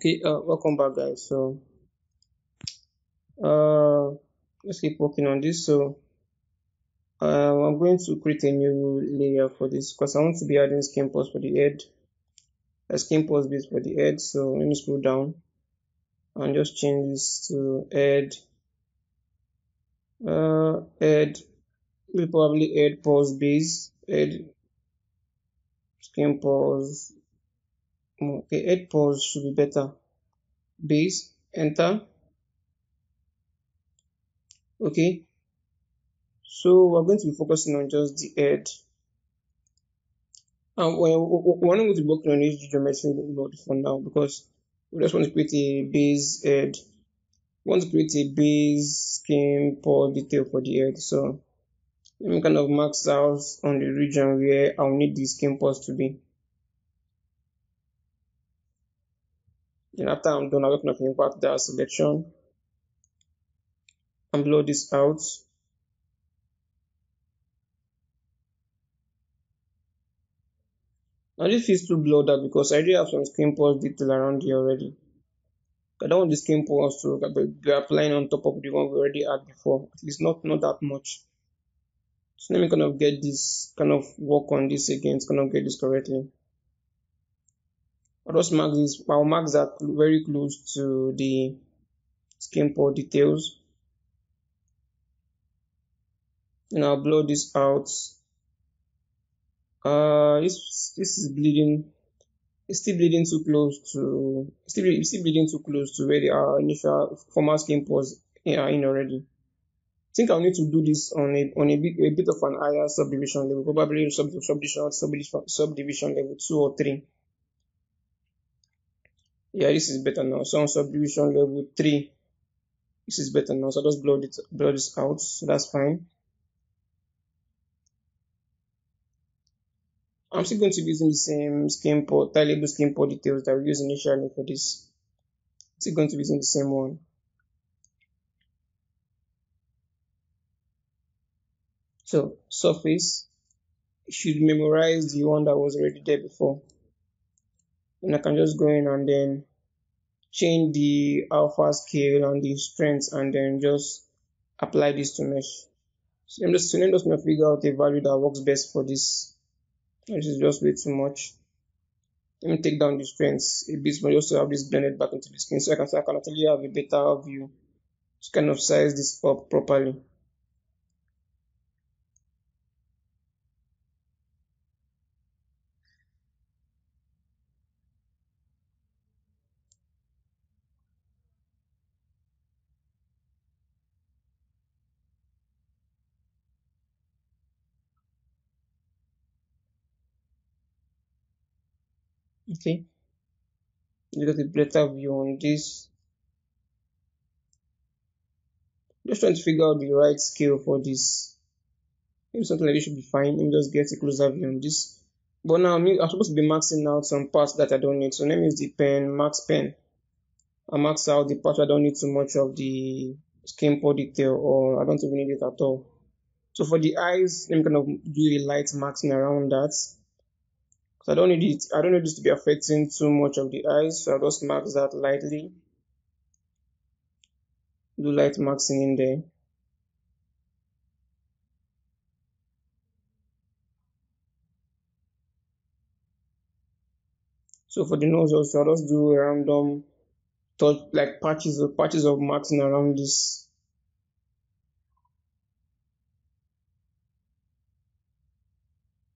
Okay, welcome back, guys. So let's keep working on this. So I'm going to create a new layer for this because I want to be adding skin pulse for the head, a skin pulse base for the head. So let me scroll down and just change this to head, we'll probably add pulse base, add skin pulse. Okay, head pulse should be better. Base, enter. Okay, so we're going to be focusing on just the head. And we're not going to work on this geometry load for now because we just want to create a base head. We want to create a base skin pulse detail for the head. So let me kind of max out on the region where I'll need the skin pulse to be. And after I'm done, I'm going to impact that selection and blow this out. Now this is to blow that because I already have some skin pulse detail around here already. I don't want the skin pulse to be applying on top of the one we already had before. At least not that much. So let me kind of get this, kind of work on this again, it's kind of get this correctly. I'll just mark this, I'll mark that very close to the skin pore details. And I'll blow this out. This is bleeding. It's still bleeding too close to it's still bleeding too close to where our initial former skin pores are in already. I think I'll need to do this on a bit of an higher subdivision level, probably subdivision level 2 or 3. Yeah, this is better now. So on subdivision level 3, this is better now. So just blow this out. So that's fine. I'm still going to be using the same skin pore, tileable skin pore details that we used initially for this. I'm still going to be using the same one. So surface, you should memorize the one that was already there before. And I can just go in and then change the alpha scale and the strength and then just apply this to mesh. So I'm just going to figure out a value that works best for this. This is just way too much. Let me take down the strength a bit, but also have this blended back into the skin so I can actually have a better view to kind of size this up properly. Okay, you got a better view on this. Just trying to figure out the right scale for this. Maybe something like this should be fine. Let me just get a closer view on this. But now I'm supposed to be maxing out some parts that I don't need. So let me use the pen, max pen. I max out the part I don't need too much of the skin pore detail, or I don't even need it at all. So for the eyes, let me kind of do a light maxing around that. So I don't need this to be affecting too much of the eyes, so I'll just mark that lightly. Do light maxing in there. So for the nose also, I'll just do a random touch, like patches of maxing around this.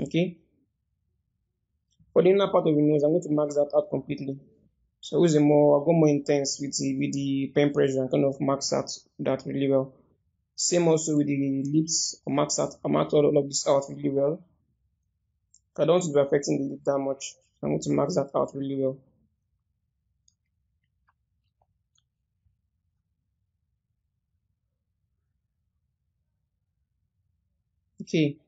Okay. For the inner part of the nose, I'm going to max that out completely. So I'll go more intense with the pen pressure and kind of max out that really well. Same also with the lips, I'll max all of this out really well. I don't want to be affecting the lip that much. I'm going to max that out really well. Okay.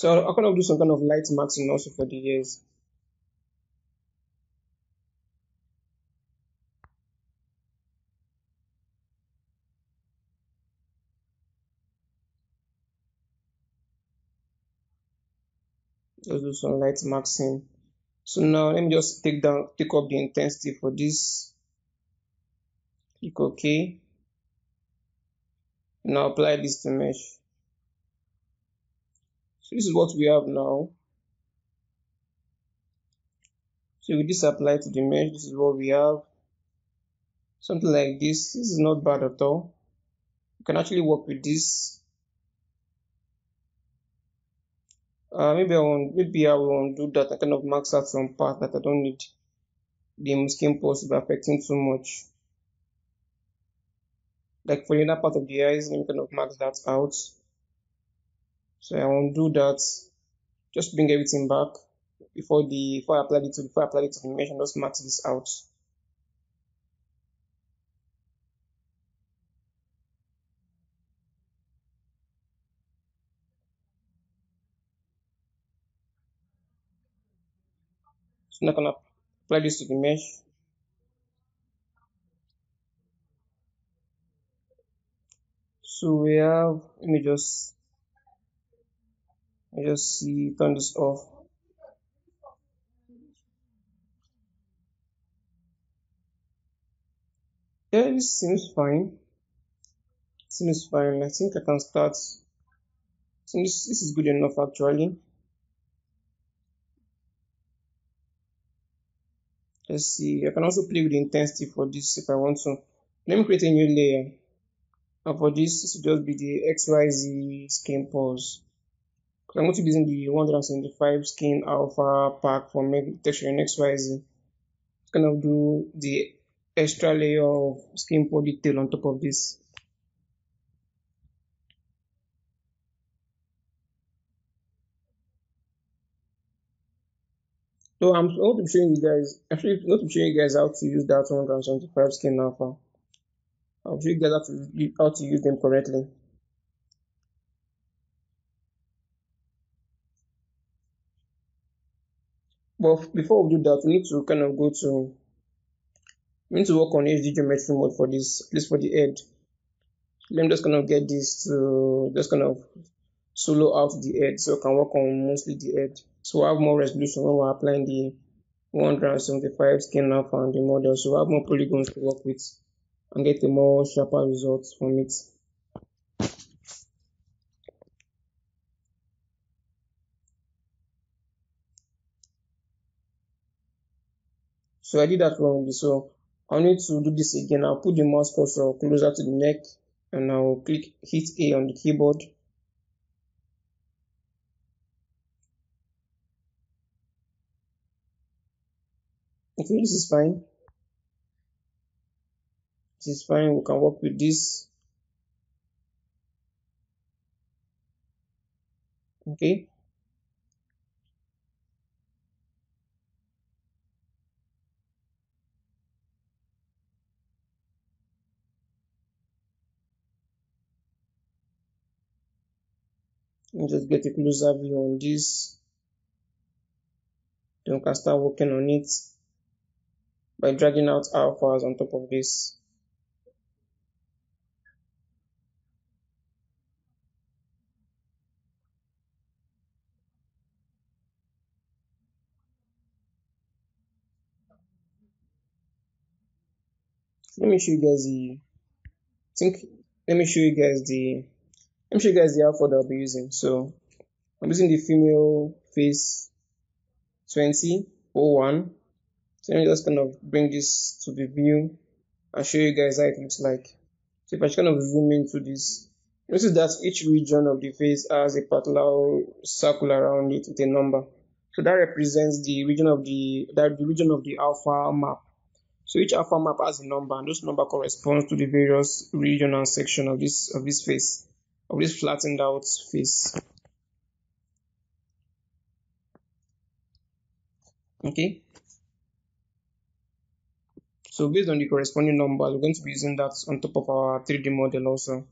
So I'll kind of do some kind of light maxing also for the ears. Let's do some light maxing. So now let me just take up the intensity for this. Click OK. Now apply this to mesh. So this is what we have now. So with this apply to the mesh, this is what we have. Something like this. This is not bad at all. You can actually work with this. Maybe I won't do that. I kind of max out some part that I don't need the skin pores to be affecting too much. Like for the inner part of the eyes, let me kind of max that out. So I won't do that. Just bring everything back before I apply it to the mesh and just max this out. I'm not gonna apply this to the mesh. So we have, let me just see, turn this off. Yeah, this seems fine. Seems fine. I think I can start. So this is good enough actually. Let's see, I can also play with the intensity for this if I want to. Let me create a new layer. And for this, this will just be the XYZ skin pores. Because I'm going to be using the 175 skin alpha pack for make texture in XYZ. It's going to do the extra layer of skin pore detail on top of this. So I'm going to show you guys. Actually, I'm going to show you guys how to use that 175 skin alpha. I'll show you guys how to use them correctly. But before we do that, we need to kind of go to. We need to work on HD geometry mode for this, at least for the head. Let me just kind of get this to just kind of solo out the head, so I can work on mostly the head. So I have more resolution when we're applying the 175 skin alpha on the model. So I have more polygons to work with and get a more sharper results from it. So I did that wrongly. So I need to do this again. I'll put the mouse cursor closer to the neck and I'll hit A on the keyboard. Okay, this is fine. This is fine. We can work with this. Okay. Let me just get a closer view on this. Then we can start working on it by dragging out alphas on top of this. Let me show you guys the alpha that I'll be using. So I'm using the female face 20 o one. So let me just kind of bring this to the view and show you guys how it looks like. So if I kind of zoom into this, notice that each region of the face has a parallel circle around it with a number. So that represents the region of the alpha map. So each alpha map has a number, and those number corresponds to the various region and section of this face, of this flattened out face. Okay. So based on the corresponding number, we're going to be using that on top of our 3D model also.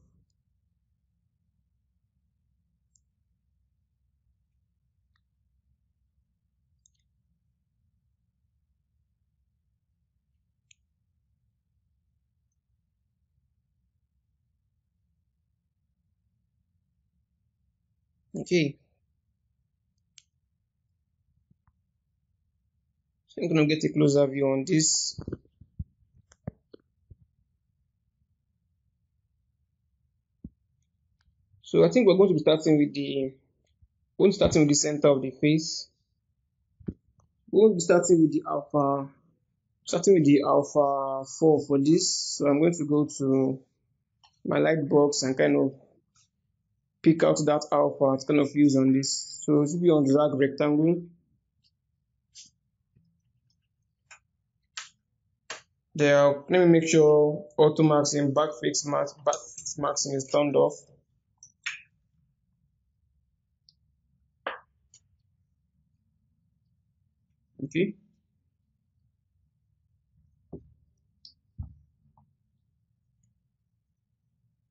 Okay. So I'm gonna get a closer view on this. So I think we're going to be starting with the center of the face. We're going to be starting with the alpha 4 for this. So I'm going to go to my light box and kind of pick out that alpha to kind of use on this. So it should be on drag rectangle. There, let me make sure auto maxing, back face maxing is turned off. Okay.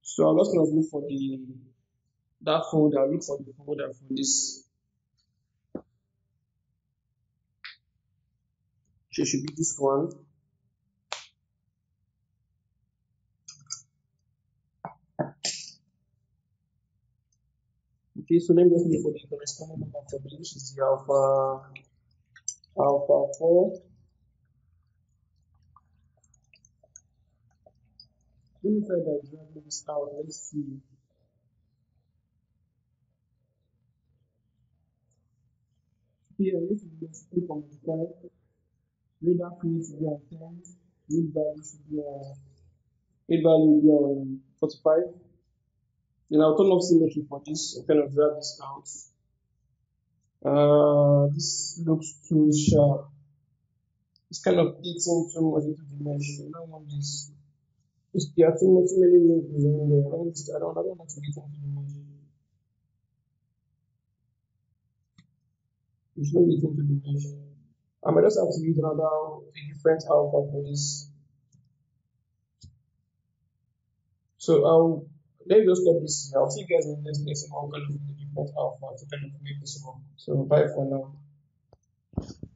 So I'm just gonna look for that folder. Look for the folder for this. So it should be this one. Okay. So let me just look for the corresponding number for this, which is the alpha 4. Let me try that dragging this out. Let's see. Here, this is the script on the side. Reader field should be on 10. Read value should be on 45. Then I'll turn off symmetry for this. I'll kind of drag this out. This looks too sharp. It's kind of eating too much into the mesh. I don't want this. There are too many movies in there. I don't want to get into the mesh. You shouldn't get into the mesh. I might just have to use a different alpha for this. So let me just stop this. I'll see you guys in the next lesson. I'm going to do the different alpha to kind of make this work. So bye for now.